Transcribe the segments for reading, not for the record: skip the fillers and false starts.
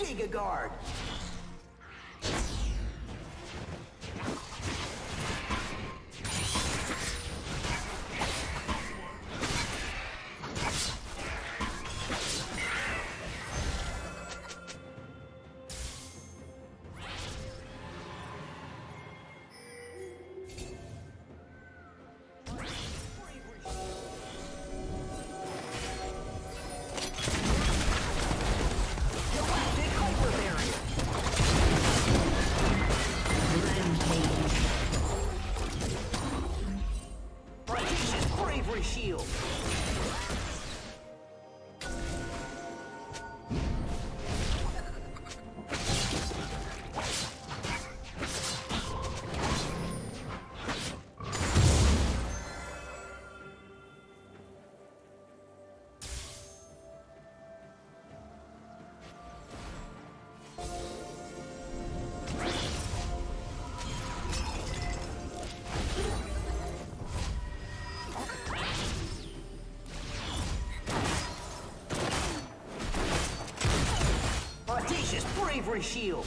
Giga Guard. Shield. Bravery shield.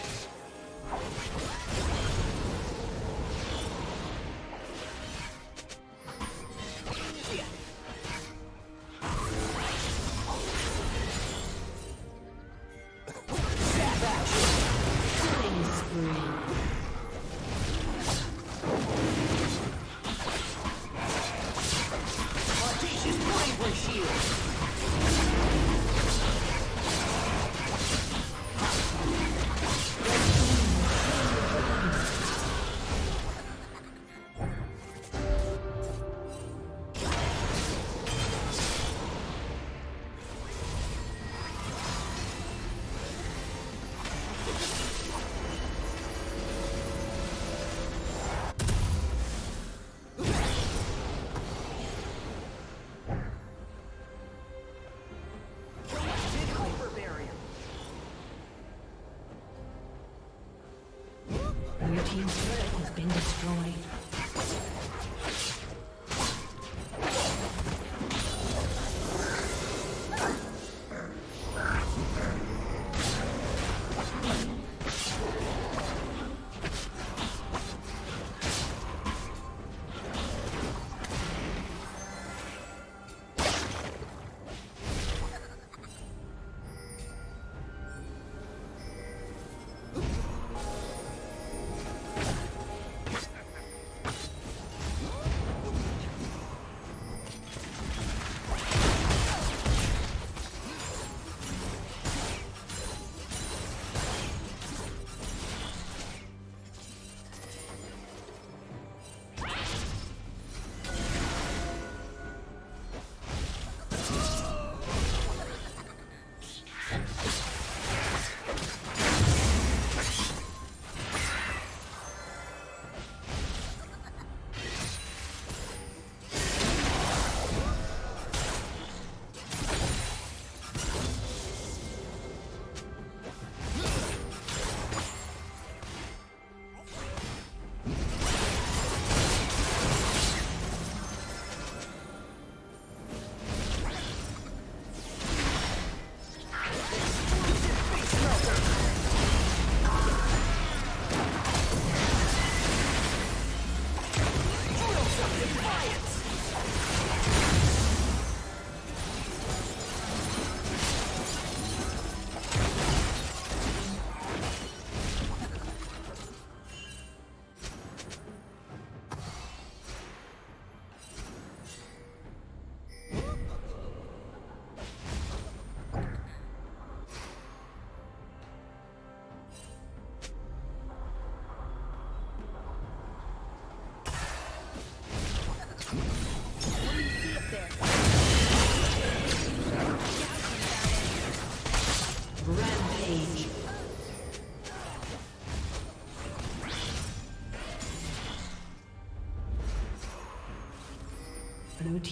Blue team's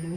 Blue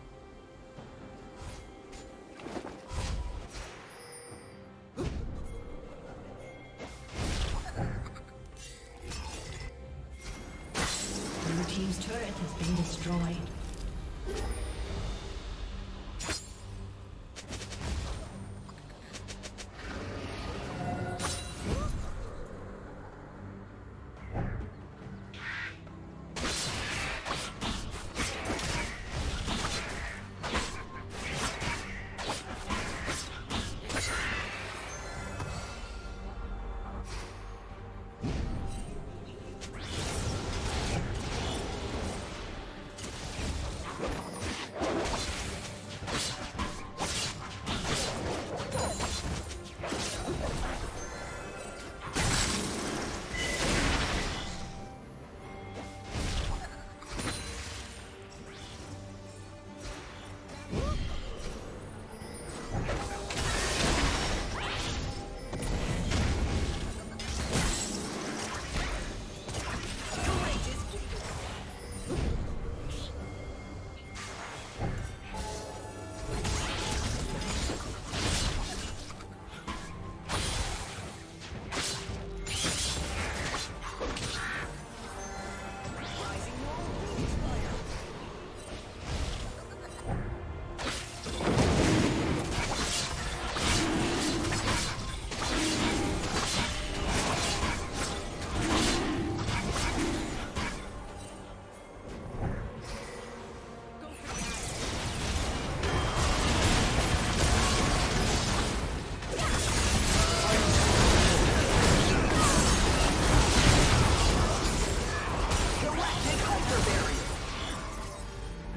Blue team's turret has been destroyed.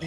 The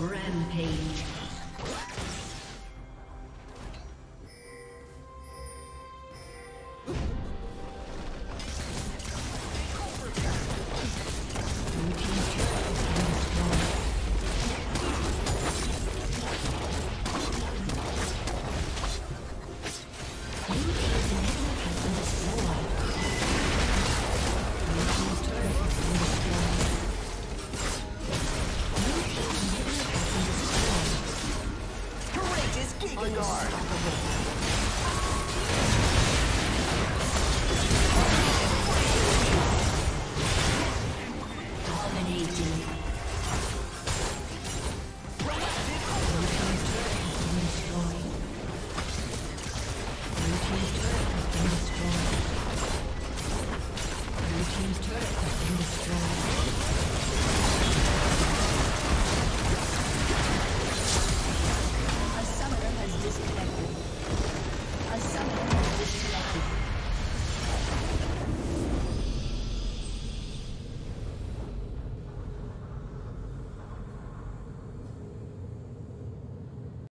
Rampage. Blue team's turret has been destroyed.